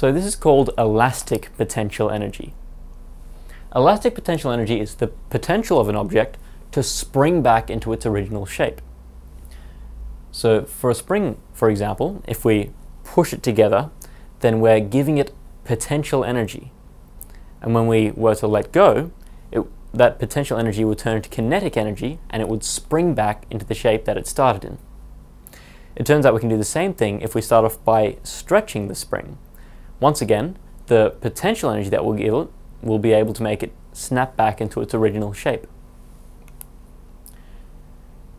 So this is called elastic potential energy. Elastic potential energy is the potential of an object to spring back into its original shape. So for a spring, for example, if we push it together, then we're giving it potential energy. And when we were to let go, that potential energy would turn into kinetic energy, and it would spring back into the shape that it started in. It turns out we can do the same thing if we start off by stretching the spring. Once again, the potential energy that we'll give it will be able to make it snap back into its original shape.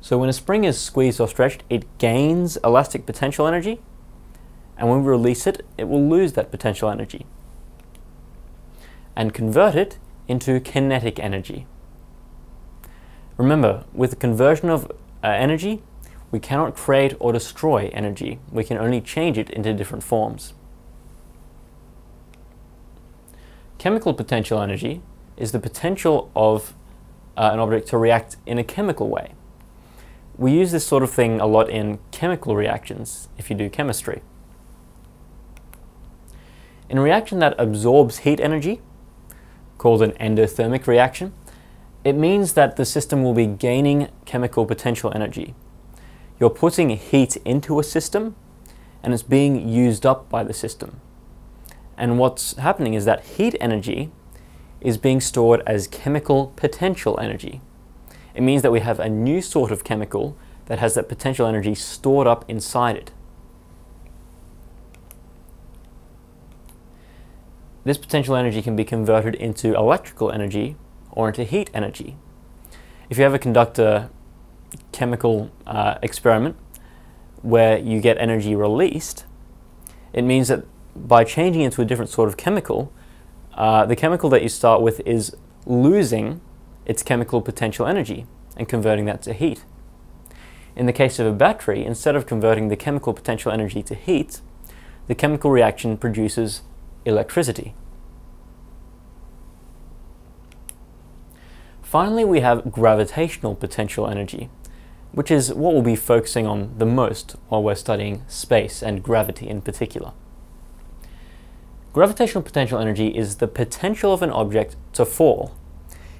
So when a spring is squeezed or stretched, it gains elastic potential energy, and when we release it, it will lose that potential energy and convert it into kinetic energy. Remember, with the conversion of energy, we cannot create or destroy energy. We can only change it into different forms. Chemical potential energy is the potential of an object to react in a chemical way. We use this sort of thing a lot in chemical reactions, if you do chemistry. In a reaction that absorbs heat energy, called an endothermic reaction, it means that the system will be gaining chemical potential energy. You're putting heat into a system, and it's being used up by the system. And what's happening is that heat energy is being stored as chemical potential energy. It means that we have a new sort of chemical that has that potential energy stored up inside it. This potential energy can be converted into electrical energy or into heat energy. If you ever conduct a chemical experiment where you get energy released, it means that by changing into a different sort of chemical, the chemical that you start with is losing its chemical potential energy and converting that to heat. In the case of a battery, instead of converting the chemical potential energy to heat, the chemical reaction produces electricity. Finally, we have gravitational potential energy, which is what we'll be focusing on the most while we're studying space and gravity in particular. Gravitational potential energy is the potential of an object to fall.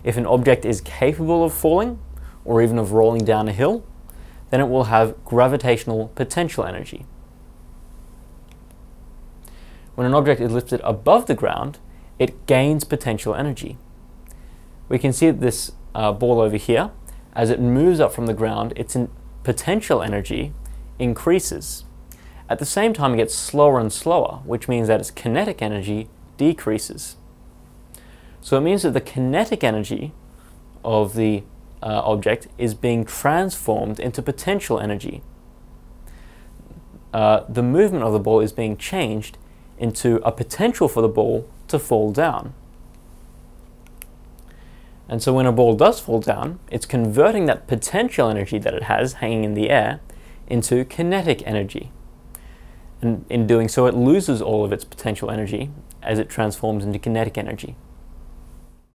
If an object is capable of falling, or even of rolling down a hill, then it will have gravitational potential energy. When an object is lifted above the ground, it gains potential energy. We can see this ball over here. As it moves up from the ground, its potential energy increases. At the same time, it gets slower and slower, which means that its kinetic energy decreases. So it means that the kinetic energy of the object is being transformed into potential energy. The movement of the ball is being changed into a potential for the ball to fall down. And so when a ball does fall down, it's converting that potential energy that it has hanging in the air into kinetic energy. And in doing so, it loses all of its potential energy as it transforms into kinetic energy.